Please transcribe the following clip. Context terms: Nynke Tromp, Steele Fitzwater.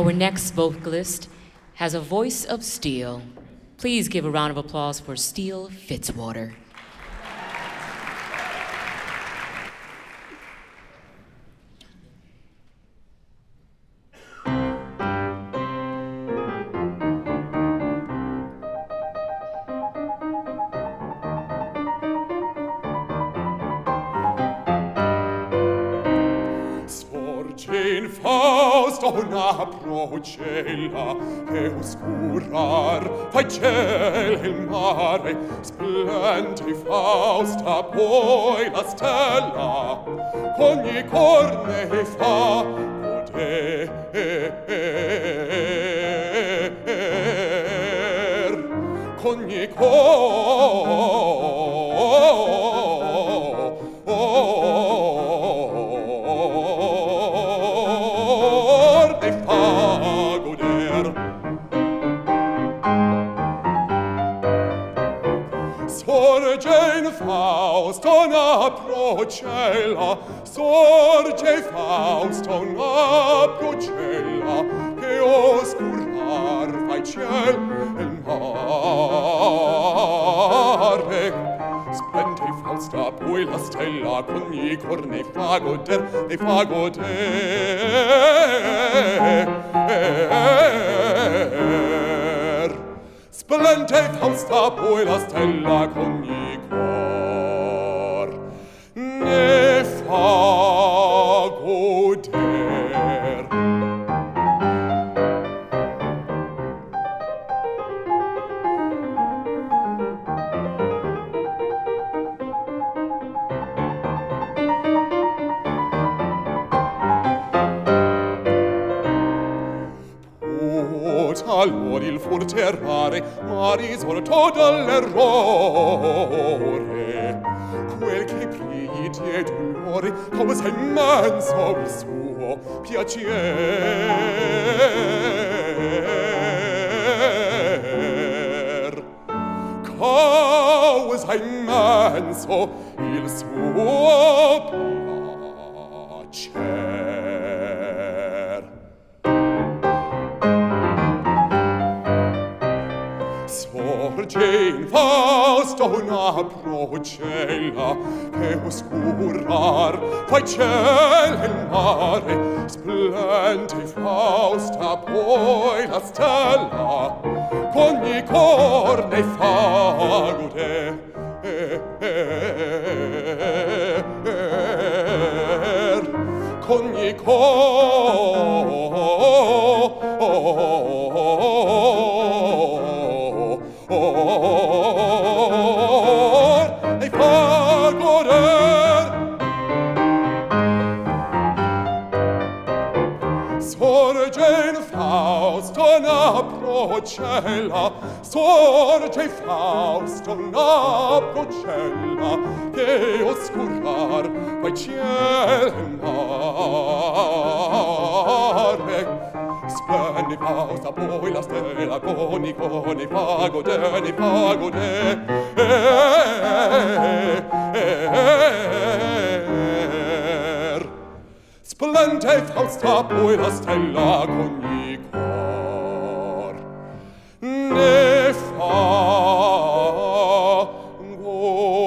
Our next vocalist has a voice of steel. Please give a round of applause for Steele Fitzwater. Una procella che oscurar fa il cielo e il mare, splendi Fausta poi la stella, ogni corne fa poter, ogni Fausta una procella, sorge Fausta una procella, che oscurar fa il ciel e il mare. Splende Fausta poi la stella, ogni corne fa goder, ne fa goder. Splende Fausta poi la stella, ogni corne allora il forterare ma risolto dall'errore quel che prigiti e dolore come sei immenso il suo piacer come sei immenso il suo piacer. Sorge in Fausta una procella che oscurar fa il cielo e il mare, splende Fausta poi la stella, ogni corne fa goder, ogni procella, sorge Fausta una procella che oscurar fa il cielo e il mare. Splende Fausta poi la stella con i coni fa goder, ne fa goder. Splende Fausta poi la stella con i coni ne fa go.